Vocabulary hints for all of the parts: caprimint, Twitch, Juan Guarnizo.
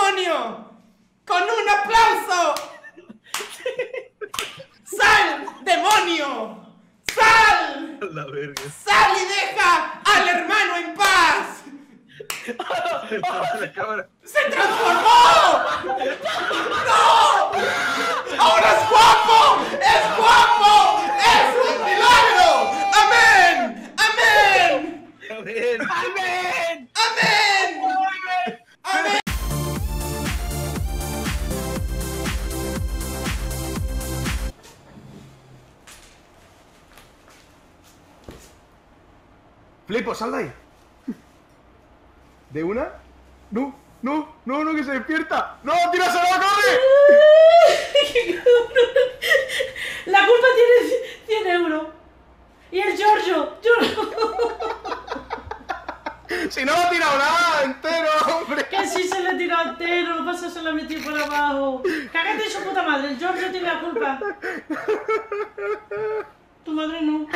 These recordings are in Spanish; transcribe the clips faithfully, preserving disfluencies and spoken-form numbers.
matrimonio con un aplauso. ¡Sal, demonio! ¡Sal! La verga. ¡Sal y deja al hermano en paz! ¡Se transformó! ¡No! ¡Ahora es guapo! ¡Es guapo! ¡Es un milagro! ¡Amén! ¡Amén! ¡Amén! ¡Amén! ¡Amén! ¡Amén! Flipo, sal de ahí. ¿De una? No, no, no, no, que se despierta. ¡No, tíraselo, corre! La culpa tiene cien euros. Y el Giorgio, Giorgio. Si no lo ha tirado nada entero, hombre. Que si se lo ha tirado entero, lo pasa, se lo ha metido por abajo. Cágate en su puta madre, el Giorgio tiene la culpa. Tu madre no.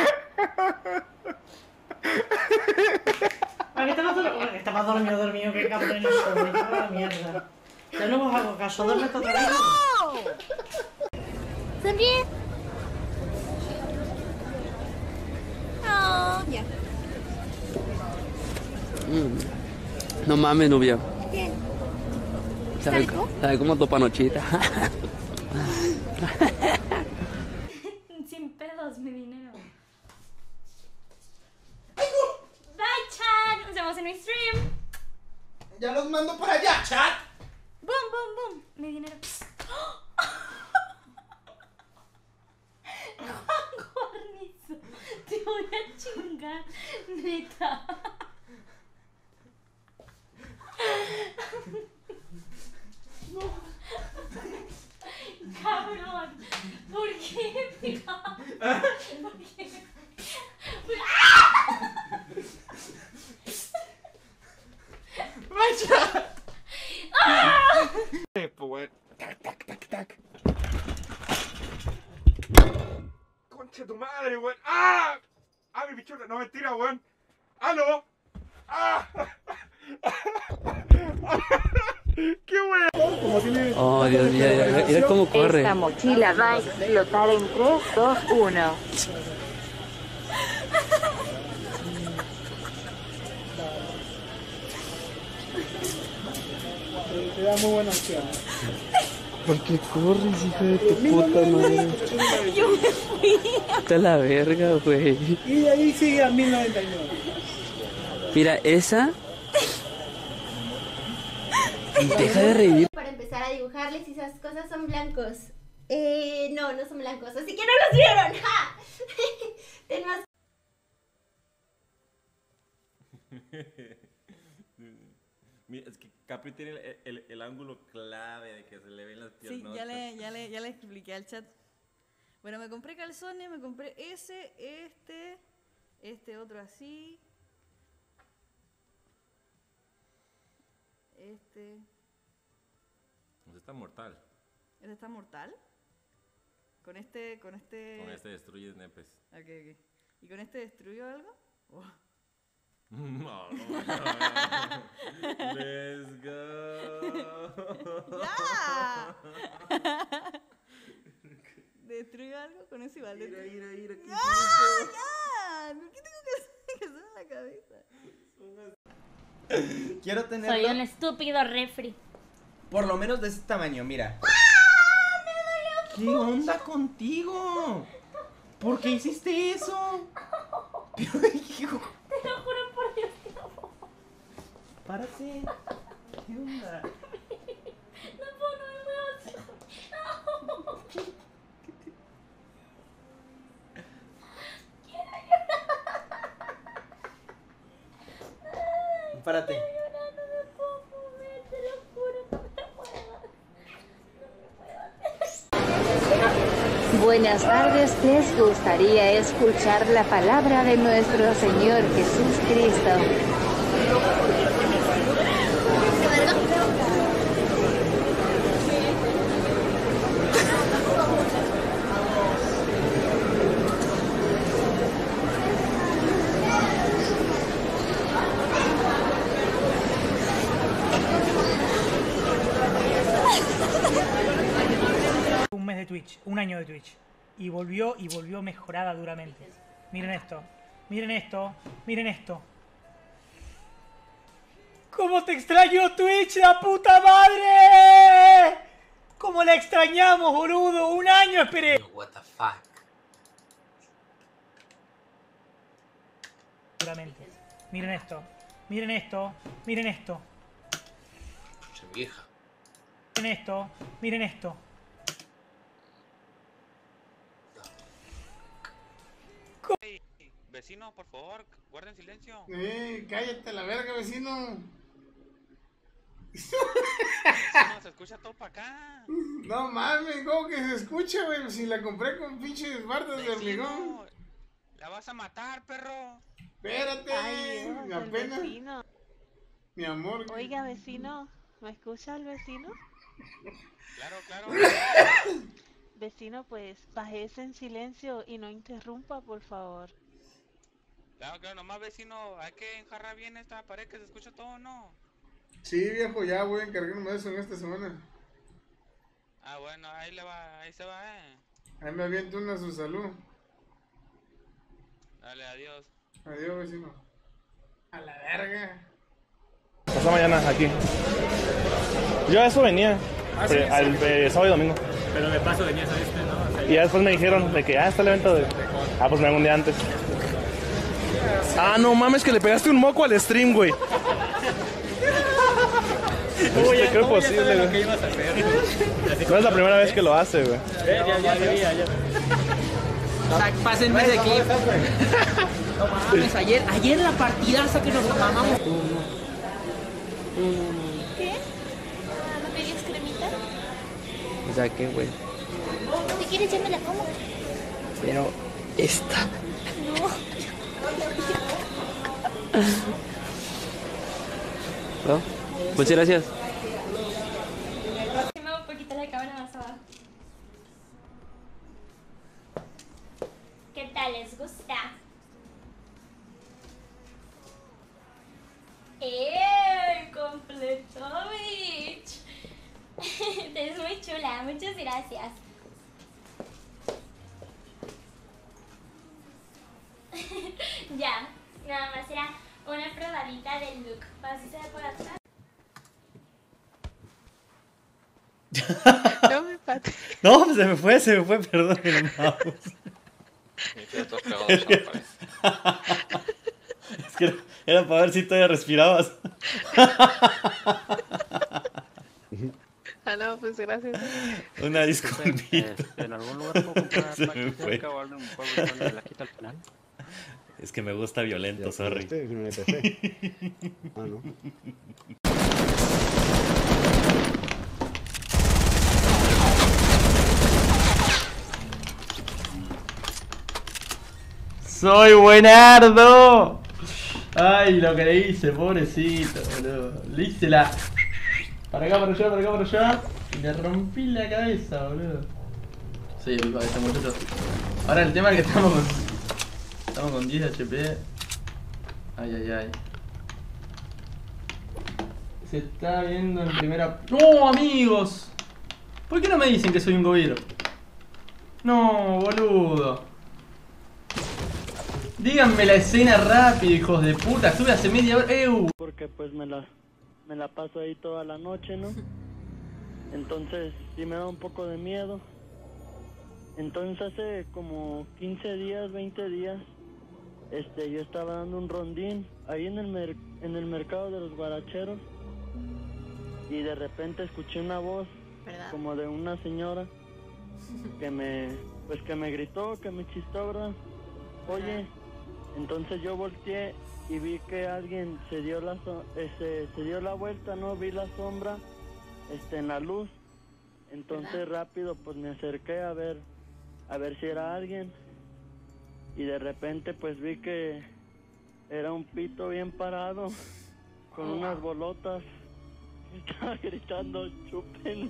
Aquí estabas dormido, estabas dormido, dormido, que cabrón, no soy, la mierda. Ya no os hago caso, duerme todo el día. Sonríe. Oh, ya. Mm. No mames, novia. ¿Qué? ¿Sabes sabe cómo topa nochita? Sin pedos, mi dinero. Chat, nos vemos en mi stream. Ya los mando para allá, chat. Boom, boom, boom. Mi dinero. Juan Guarnizo, te voy a chingar, neta. Cabrón, ¿por qué me ¿Por qué? ¡Vaya! ¡Ah! ¡Tac, tac, tac, tac! ¡Concha tu madre, weón! ¡Ah! ¡Ah, mi pichona! ¡No, mentira, weón! ¡Aló! ¡Ah! ¡Qué weón! ¡Oh, Dios mío! ¡Mira cómo corre! Esta mochila va a explotar en tres, dos, uno. Te da muy buena opción. ¿Por qué corres, hija de tu puta madre? Yo me fui. Está la verga, güey. Y de ahí sigue a mil noventa y nueve. Mira, esa. Deja de reír. Para empezar a dibujarles, esas cosas son blancos. Eh, no, no son blancos. Así que no los vieron. ¡Ja! Ten más. Mira, es que Capri tiene el, el, el ángulo clave de que se le ven las piernas. Sí, ya le, ya, le, ya le expliqué al chat. Bueno, me compré calzones, me compré ese, este, este otro así. Este. Este está mortal. ¿Este está mortal? Con este, con este... Con este destruyes nepes. Ok, ok. ¿Y con este destruyo algo? Oh. No, no, no, no. Let's go. ¡Ya! Destruyo algo con eso igual. Mira, mira, mira. ¡Ya! ¡Ya! ¿Por qué tengo que, que hacer en la cabeza? Quiero tener. Soy un estúpido refri. Por lo menos de ese tamaño, mira. ¡Ah! ¡Me dolió! ¿Qué onda contigo? ¿Por qué hiciste eso? Pero hijo. Te lo juro por Dios que no. Párate. ¿Qué onda? No puedo, no puedo. No. Quiero llorar. Párate. Estoy llorando, no puedo mover, te lo juro, no me puedo. No me puedo. Buenas tardes, ¿les gustaría escuchar la palabra de nuestro Señor Jesús Cristo? mes de Twitch, un año de Twitch. Y volvió, y volvió mejorada duramente. Miren esto, miren esto, miren esto. ¡Cómo te extraño, Twitch, la puta madre! ¡Cómo la extrañamos, boludo! ¡Un año esperé! What the fuck? Duramente. Miren esto, miren esto, miren esto. Se vieja. Miren esto, miren esto. Vecino, por favor, guarden silencio. Eh, cállate la verga, vecino. Vecino, se escucha todo para acá. No mames, ¿cómo que se escucha, güey? Si la compré con pinches bardas de hormigón. La vas a matar, perro. Espérate, ay, Dios, apenas. Vecino. Mi amor. Oiga, vecino, ¿me escucha el vecino? Claro, claro. Vecino, pues, bájese en silencio y no interrumpa, por favor. Claro, claro, nomás vecino, hay que enjarrar bien esta pared que se escucha todo, ¿no? Sí, viejo, ya voy a encargarme de eso en esta semana. Ah, bueno, ahí le va, ahí se va, eh. Ahí me aviento una a su salud. Dale, adiós. Adiós, vecino. A la verga. Pasó mañana, aquí. Yo a eso venía, ah, sí, eh, sí, al, sí. Eh, sábado y domingo. Pero de paso venía a este, ¿no? O sea, y después me dijeron de que, ah, está el evento de... Ah, pues me hago un día antes. Ah, no mames, que le pegaste un moco al stream, güey. No te creo posible, güey. No es la primera vez que lo hace, güey. Eh, ya, ya, ya, ya. O sea, pásenme de clip. No mames, ayer, ayer la partidaza que nos mamamos. ¿Qué? ¿No pedías cremita? O sea, ¿qué, güey? Si quieres, ya me la como. Pero, esta... No. ¿No? Muchas gracias. ¿Qué tal? ¿Les gusta? ¡Eh! ¡Completó, bitch! Es muy chula, muchas gracias. Ya, nada más era una probadita del look. Así se ve por atrás. No me pate. No, se me fue, se me fue, perdón. es, que... es que era para ver si todavía respirabas. Ah, no, pues gracias. Una disculpita. En algún lugar puedo comprar máquina o algo, un poco de la quita al final. Es que me gusta violento, sorry. Ah, no. ¡Soy buenardo! Ay, lo que le hice, pobrecito, boludo. Le hice la... Para acá, para allá, para acá, para allá. Y le rompí la cabeza, boludo. Sí, culpa de este muchacho. Ahora el tema es que estamos... Estamos con diez H P. Ay, ay, ay. Se está viendo en primera... ¡No, ¡oh, amigos! ¿Por qué no me dicen que soy un gobiro? No, boludo. Díganme la escena rápido, hijos de puta. Estuve hace media hora... ¡Ew! Porque pues me la, me la paso ahí toda la noche, ¿no? Entonces sí me da un poco de miedo. Entonces hace como quince días, veinte días... Este, yo estaba dando un rondín ahí en el, mer en el mercado de los guaracheros y de repente escuché una voz, ¿verdad?, como de una señora que me, pues que me gritó, que me chistó, ¿verdad? Oye, entonces yo volteé y vi que alguien se dio la, so ese, se dio la vuelta, ¿no? Vi la sombra, este, en la luz, entonces, ¿verdad?, rápido pues me acerqué a ver, a ver si era alguien. Y de repente pues vi que era un pito bien parado, con unas bolotas, estaba gritando, chúpenme.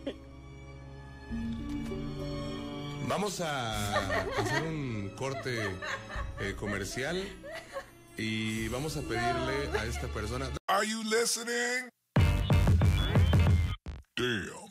Vamos a hacer un corte eh, comercial y vamos a pedirle a esta persona... Are you listening? Damn.